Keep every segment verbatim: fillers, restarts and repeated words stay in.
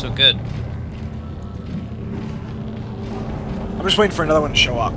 so good. I'm just waiting for another one to show up.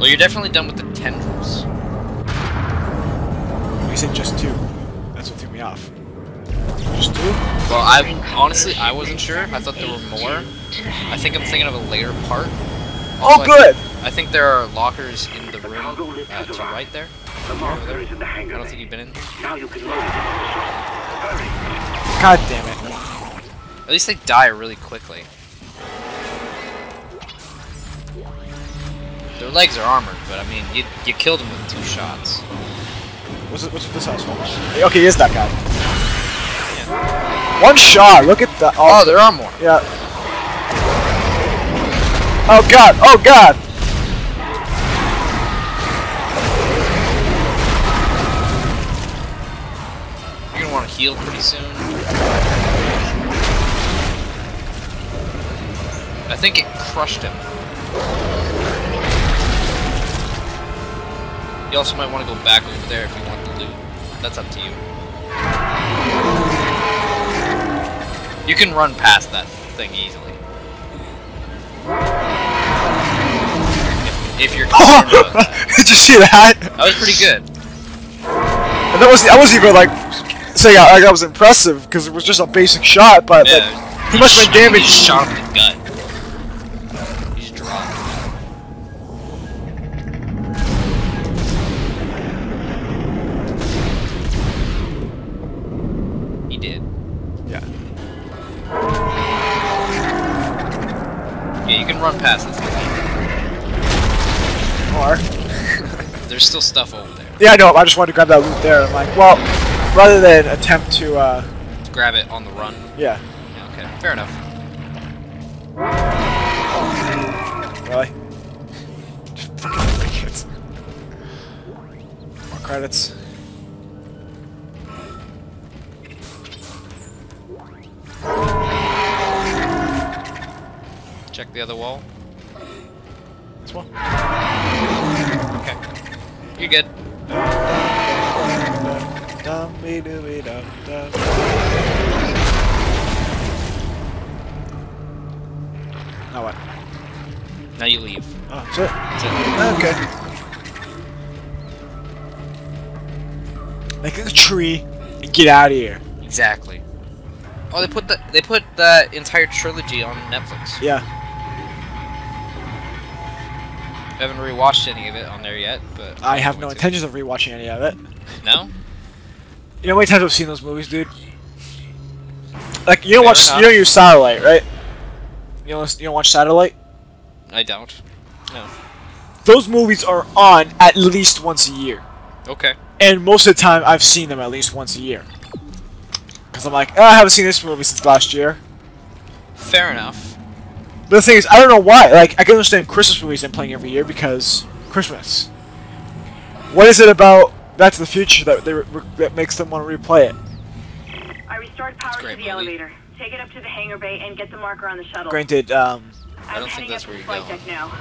Well, you're definitely done with the tendrils. You said just two. That's what threw me off. Just two? Well, I honestly, I wasn't sure. I thought there were more. I think I'm thinking of a later part. Oh, so good! I think, I think there are lockers in the room uh, to the right there. Over there. I don't think you've been in. God damn it. At least they die really quickly. Their legs are armored, but I mean, you, you killed them with two shots. What's, what's with this asshole? Hey, okay, here's that guy. Yeah. One shot, look at that. Oh, oh, there are more. Yeah. Oh god, oh god! You're gonna want to heal pretty soon. I think it crushed him. You also might want to go back over there if you want the loot. That's up to you. You can run past that thing easily. If, if you're concerned about that. Did you see that? That was pretty good. And that was, I wasn't even like saying I, like, that was impressive because it was just a basic shot, but yeah, like, he must have been damaged. He shot him in the gut. You can run past this thing. Or there's still stuff over there. Yeah, I know. I just wanted to grab that loot there. I'm like, well, rather than attempt to uh, grab it on the run. Yeah. Yeah, okay. Fair enough. Really? More credits. Check the other wall. This one? Okay. You're good. Now what? Now you leave. Oh, that's it? That's it. Okay. Make a tree and get out of here. Exactly. Oh, they put the they put the entire trilogy on Netflix. Yeah. I haven't rewatched any of it on there yet, but I have no intentions of rewatching any of it. No? You know how many times I've seen those movies, dude? Like you don't watch you don't use Satellite, right? You don't you don't watch Satellite? I don't. No. Those movies are on at least once a year. Okay. And most of the time I've seen them at least once a year. Because I'm like, oh, I haven't seen this movie since last year. Fair enough. But the thing is, I don't know why. Like, I can understand Christmas movies I'm playing every year because Christmas. What is it about Back to the Future that they re that makes them want to replay it? I restored power to the movie. Elevator. Take it up to the hangar bay and get the marker on the shuttle. Granted, um... I don't think that's where you're going. Now.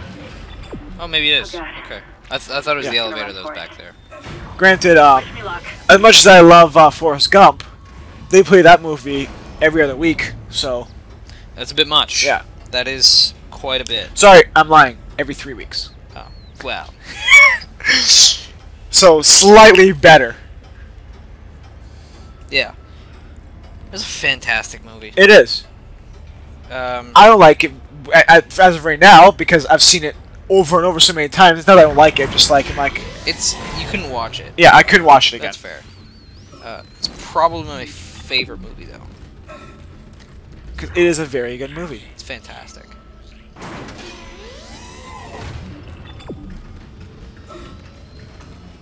Oh, maybe it is. Oh, okay. I, th I thought it was yeah. the elevator that was back there. Granted, um... as much as I love uh, Forrest Gump, they play that movie every other week, so... That's a bit much. Yeah. That is quite a bit. Sorry, I'm lying. Every three weeks. Oh, wow. So, slightly better. Yeah. It's a fantastic movie. It is. Um, I don't like it as of right now, because I've seen it over and over so many times. It's not that I don't like it, just like... I'm like it's... You couldn't watch it. Yeah, I couldn't watch it again. That's fair. Uh, it's probably my favorite... favorite movie though, because it is a very good movie. It's fantastic.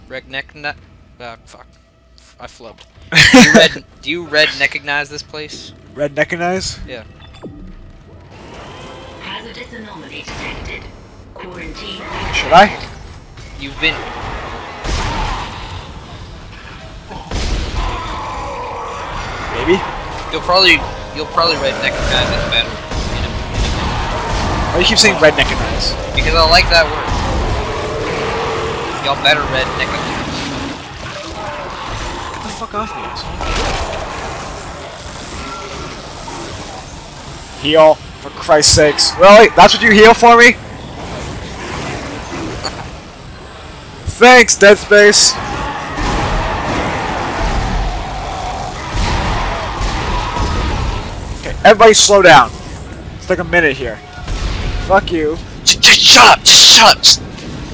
Redneck, uh, fuck, I flubbed. Do you red, do you redneckinize this place? Redneckinize? Yeah. Hazardous anomaly detected. Quarantine. Should I? You've been. Maybe? You'll probably you'll probably redneckinize it better. In a, in a Why do you keep saying redneckinize? Because I like that word. Y'all better redneckinize. Get the fuck off me, asshole. Heal, for Christ's sakes. Really? That's what you heal for me? Thanks, Dead Space! Okay, everybody slow down. It's like a minute here. Fuck you. Just, just shut up! Just shut up! Just,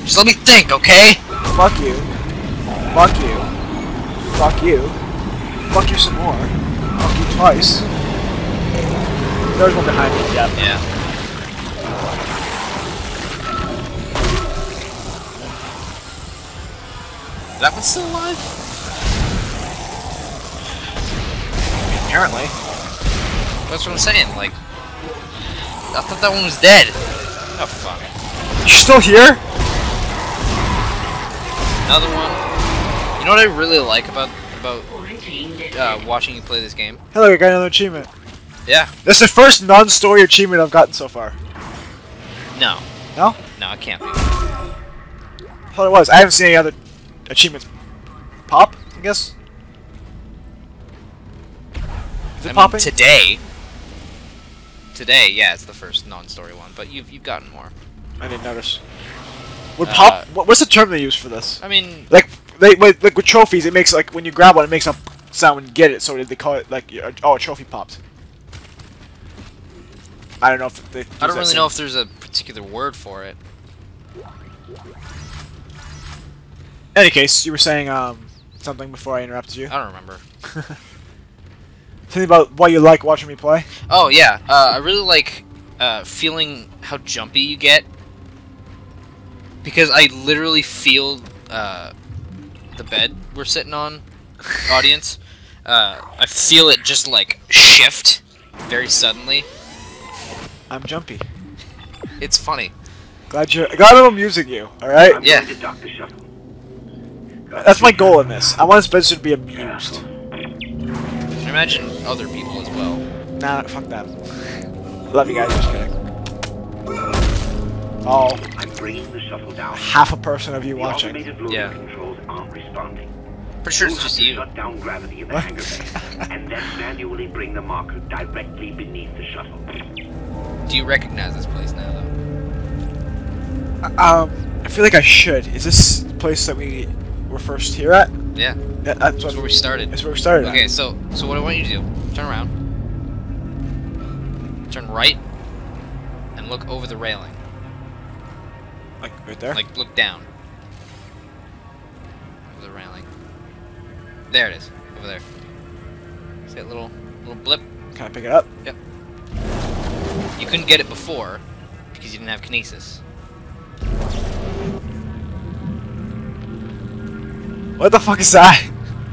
just let me think, okay? Fuck you. Fuck you. Fuck you. Fuck you some more. Fuck you twice. There's one behind me, yep. Yeah. That one's still alive? Apparently. That's what I'm saying, like... I thought that one was dead. Oh, fuck. You're still here? Another one. You know what I really like about about uh, watching you play this game? Hello, you got another achievement. Yeah. That's the first non-story achievement I've gotten so far. No. No? No, it can't be. I thought it was. I haven't seen any other... achievements pop, I guess? Is it I popping? Mean, today. Today, yeah, it's the first non-story one, but you've, you've gotten more. I didn't notice. Would uh, pop... What, what's the term they use for this? I mean... Like, they, like, like with trophies, it makes, like, when you grab one, it makes a sound when you get it, so they call it, like, oh, a trophy popped. I don't know if they... I don't really know if there's a particular word for it. In any case, you were saying um, something before I interrupted you. I don't remember. Something about why you like watching me play? Oh, yeah. Uh, I really like uh, feeling how jumpy you get. Because I literally feel uh, the bed we're sitting on, audience. Uh, I feel it just, like, shift very suddenly. I'm jumpy. It's funny. Glad you're... Glad I'm amusing you, alright? I'm yeah. Doctor Shuffle. That's my goal in this. I want Spencer to be amused. Imagine other people as well. Nah, fuck that. Love you guys, just kidding. Oh. I'm bringing the shuffle down. Half a person of you the watching. Yeah. Controls aren't responding. For sure it's just you. Shut down gravity in the hangar bay, and then manually bring the marker directly beneath the shuttle. Do you recognize this place now, though? Uh, um, I feel like I should. Is this the place that we... we're first here at? Yeah. yeah that's, that's where we started. That's where we started Okay, at. so so what I want you to do, turn around. Turn right. And look over the railing. Like, right there? Like, look down. Over the railing. There it is. Over there. See that little, little blip? Can I pick it up? Yep. You couldn't get it before, because you didn't have Kinesis. What the fuck is that?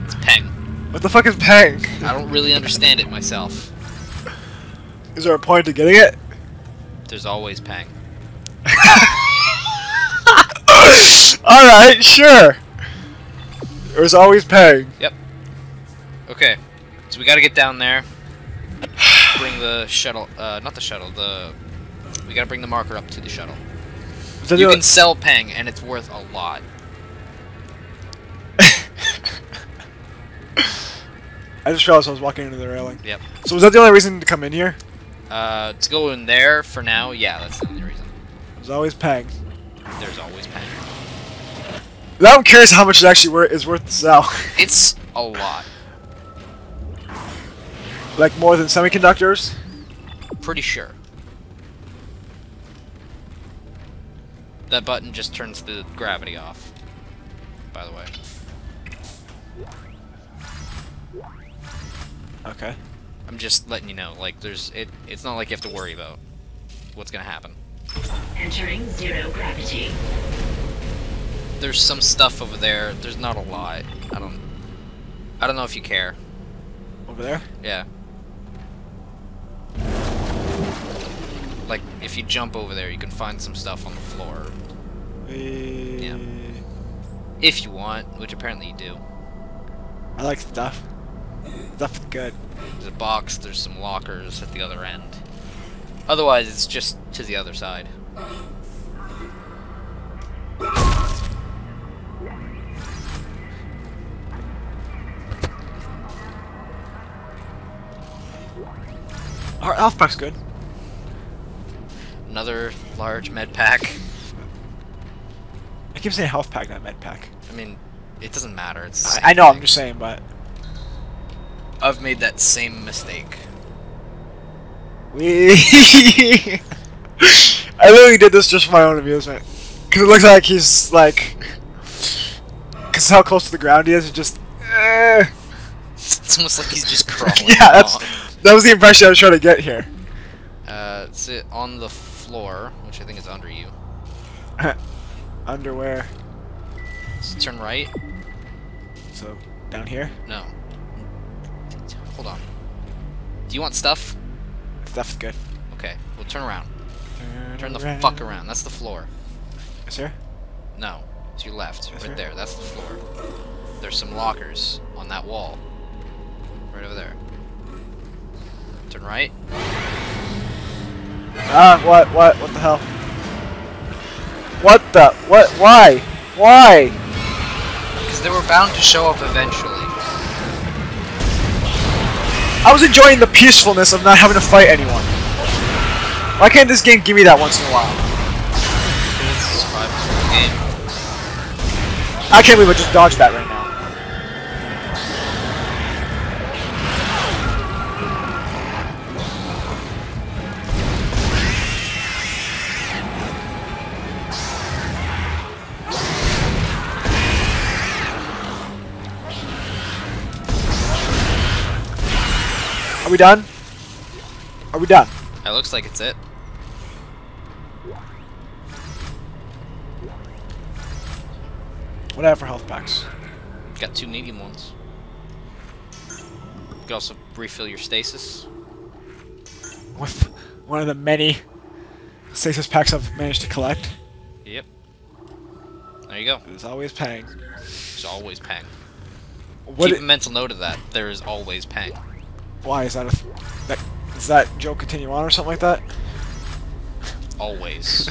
It's Peng. What the fuck is Peng? I don't really understand it myself. Is there a point to getting it? There's always Peng. Alright, sure. There's always Peng. Yep. Okay. So we gotta get down there. Bring the shuttle, uh, not the shuttle, the... We gotta bring the marker up to the shuttle. So you can sell Peng and it's worth a lot. I just realized I was walking into the railing. Yep. So was that the only reason to come in here? Uh, to go in there for now, yeah, that's the only reason. There's always Peng. There's always Peng. Now I'm curious how much it actually wor is worth to sell. It's a lot. Like more than semiconductors? Pretty sure. That button just turns the gravity off, by the way. Okay. I'm just letting you know, like, there's, it, it's not like you have to worry about what's gonna happen. Entering zero gravity. There's some stuff over there, there's not a lot. I don't, I don't know if you care. Over there? Yeah. Like, if you jump over there, you can find some stuff on the floor. Uh... Yeah. If you want, which apparently you do. I like stuff. Stuff's good. There's a box, there's some lockers at the other end. Otherwise, it's just to the other side. Our alphabet's good. another large med pack. I keep saying health pack, not med pack. I mean, it doesn't matter. It's the same I, I know, thing. I'm just saying, but... I've made that same mistake. I literally did this just for my own amusement. Because it looks like he's, like... Because how close to the ground he is, it just... Uh... It's almost like he's just crawling. Yeah, that's, that was the impression I was trying to get here. Uh, sit on the floor, which I think is under you. Underwear. So turn right. So, down here? No. Hold on. Do you want stuff? Stuff's good. Okay, well turn around. Turn, turn the around. fuck around. That's the floor. Yes, sir? No. To your left. Yes, right sir? there. That's the floor. There's some lockers on that wall. Right over there. Turn right. Ah, what, what, what the hell? What the, what, why? Why? Because they were bound to show up eventually. I was enjoying the peacefulness of not having to fight anyone. Why can't this game give me that once in a while? It's a survival game. I can't believe I just dodged that right now. Are we done? Are we done? That looks like it's it. What do I have for health packs? Got two medium ones. You can also refill your stasis. With one of the many stasis packs I've managed to collect. Yep. There you go. There's always Peng. There's always Peng. What Keep a mental note of that. There is always Peng. Why is that a th that does that joke continue on or something like that? Always.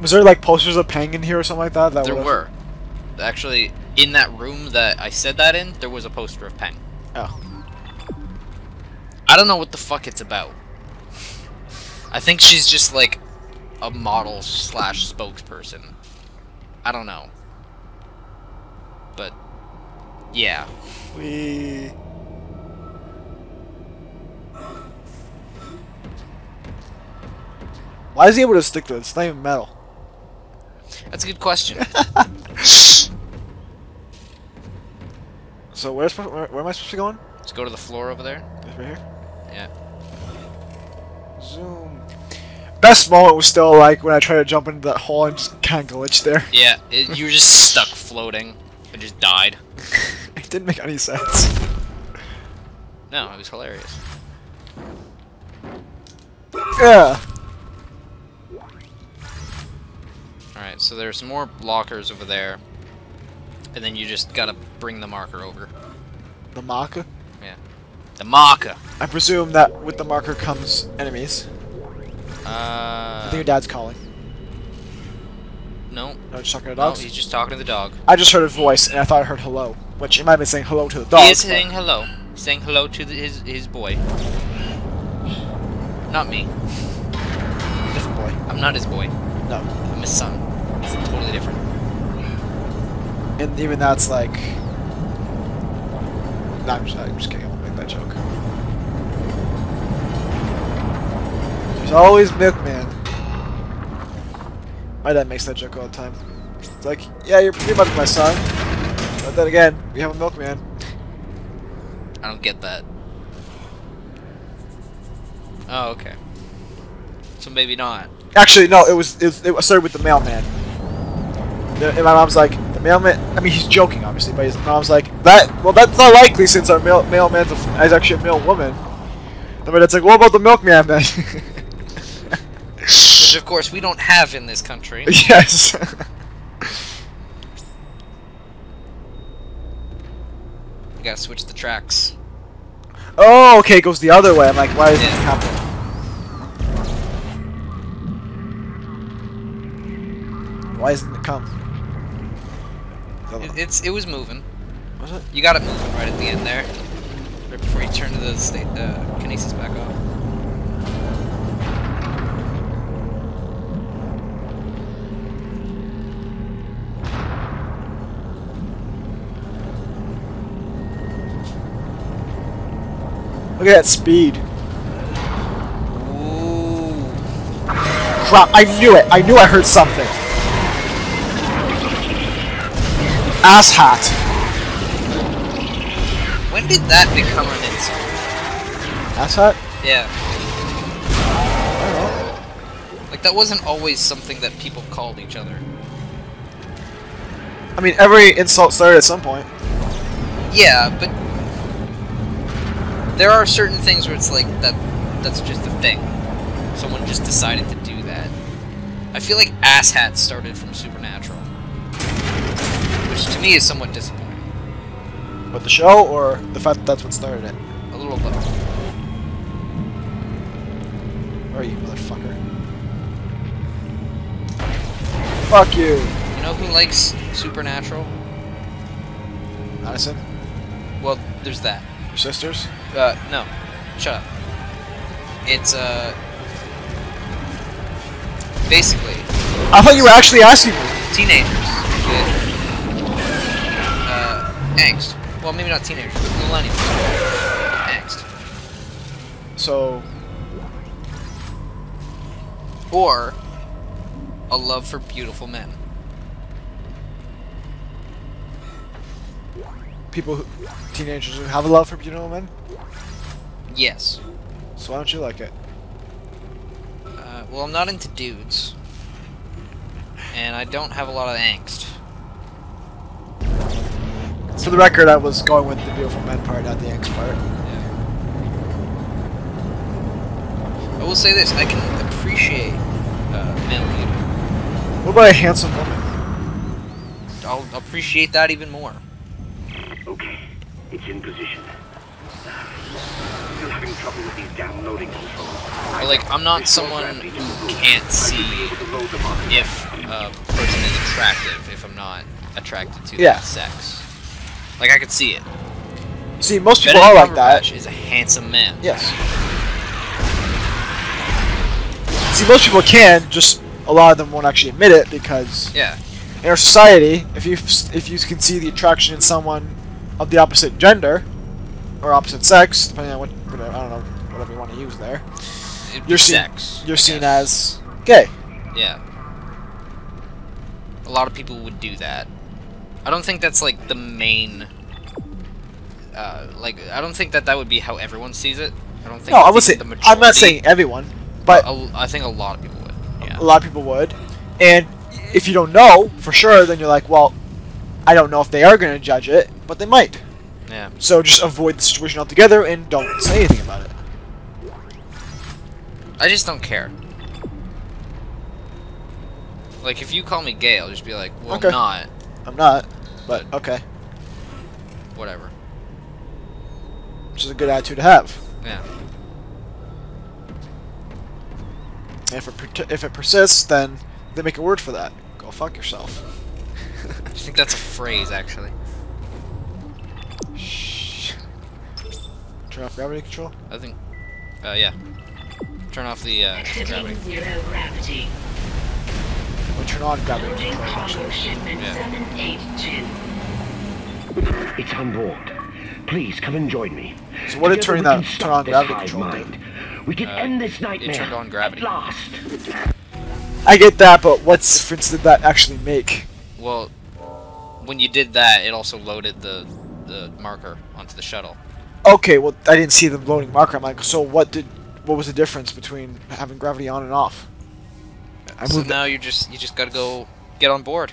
Was there like posters of Peng in here or something like that? that there would've... were. Actually, in that room that I said that in, there was a poster of Peng. Oh. I don't know what the fuck it's about. I think she's just like a model slash spokesperson. I don't know. But yeah. We. Why is he able to stick to it? It's not even metal. That's a good question. So where's where, where am I supposed to be going? Let's go to the floor over there. Right here. Yeah. Zoom. Best moment was still like when I tried to jump into that hole and just kind of glitched there. Yeah, it, you were just stuck floating. I just died. It didn't make any sense. No, it was hilarious. Yeah. Alright, so there's some more lockers over there. And then you just gotta bring the marker over. The marker? Yeah. The marker! I presume that with the marker comes enemies. Uh... I think your dad's calling. No. No, he's talking to dogs? No, he's just talking to the dog. I just heard a voice, and I thought I heard hello. Which, he might have been saying hello to the dog. He is saying hello. He's saying hello to the, his, his boy. Not me. Different boy. I'm not his boy. No. I'm his son. It's totally different. And even that's like... No, I'm just, I'm just kidding. I won't make that joke. There's always Milkman. My dad makes that joke all the time. It's like, yeah, you're pretty much my son. But then again, we have a milkman. I don't get that. Oh, okay. So maybe not. Actually, no, it was, it, it started with the mailman. And my mom's like, the mailman, I mean, he's joking, obviously, but his mom's like, that, well, that's not likely since our mail, mailman is actually a male woman. And my dad's like, what about the milkman then? Which, of course, we don't have in this country. Yes. We gotta switch the tracks. Oh, okay, it goes the other way. I'm like, why is yeah. this happening? Why isn't it come? It, it's, it was moving. Was it? You got it moving right at the end there. right before you turn the state, uh, Kinesis back off. Look at that speed. Ooh. Crap, I knew it. I knew I heard something. Ass hat. When did that become an insult? Ass hat? Yeah. I don't know. Like, that wasn't always something that people called each other. I mean, every insult started at some point. Yeah, but there are certain things where it's like, that that's just a thing. Someone just decided to do that. I feel like asshat started from Supernatural, which to me is somewhat disappointing. What, the show, or the fact that that's what started it? A little bit. Where are you, motherfucker? Fuck you! You know who likes Supernatural? Madison? Well, there's that. Your sisters? Uh, no. Shut up. It's, uh... basically... I thought you were actually asking me! Teenagers with... Uh, angst. Well, maybe not teenagers, but millennials. Angst. So... Or... a love for beautiful men. People who... teenagers who have a love for beautiful men? Yes. So why don't you like it? Uh, well, I'm not into dudes. And I don't have a lot of angst. For the record, I was going with the beautiful men part, not the angst part. Yeah. I will say this, I can appreciate uh, male beauty. What about a handsome woman? I'll appreciate that even more. Okay, it's in position. Still having trouble with these damn loading controls. Or like, I'm not someone who can't see if a person is attractive if I'm not attracted to yeah. their sex. Like, I could see it. See, most people are like that. Benedict Cumberbatch is a handsome man. Yes. See, most people can, just a lot of them won't actually admit it because yeah. in our society, if you if you can see the attraction in someone of the opposite gender, or opposite sex, depending on what, whatever, I don't know, whatever you want to use there. It'd you're seen, sex. You're seen as gay. Yeah. A lot of people would do that. I don't think that's, like, the main, uh, like, I don't think that that would be how everyone sees it. I don't think no, I would say, the majority. I'm not saying everyone, but a, I think a lot of people would. Yeah. A lot of people would. And if you don't know, for sure, then you're like, well, I don't know if they are going to judge it, but they might. Yeah. So just avoid the situation altogether and don't say anything about it. I just don't care. Like, if you call me gay, I'll just be like, well, okay. I'm not. I'm not, but, but okay. Whatever. Which is a good attitude to have. Yeah. And if it, if it persists, then they make a word for that. Go fuck yourself. I think that's a phrase, actually. Shh. Turn off gravity control? I think... Uh, yeah. Turn off the, uh... gravity. Zero gravity. Or turn on gravity control, actually. Shipment yeah. It's on board. Please, come and join me. So what did turning that... turn on gravity control do? We can uh, end this nightmare. It turned on gravity. At last. I get that, but what difference did that actually make? Well, when you did that, it also loaded the the marker onto the shuttle. Okay, well, I didn't see the loading marker. I'm like, so what did what was the difference between having gravity on and off? I so now you just you just gotta go get on board.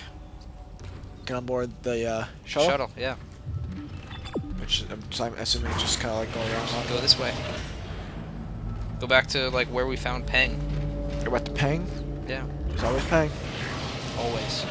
Get on board the uh, shuttle. Shuttle, yeah. Which I'm, I'm assuming it's just kind of like going around. Go this way. Go back to like where we found Peng. Go back to Peng. Yeah. There's always Peng. Always.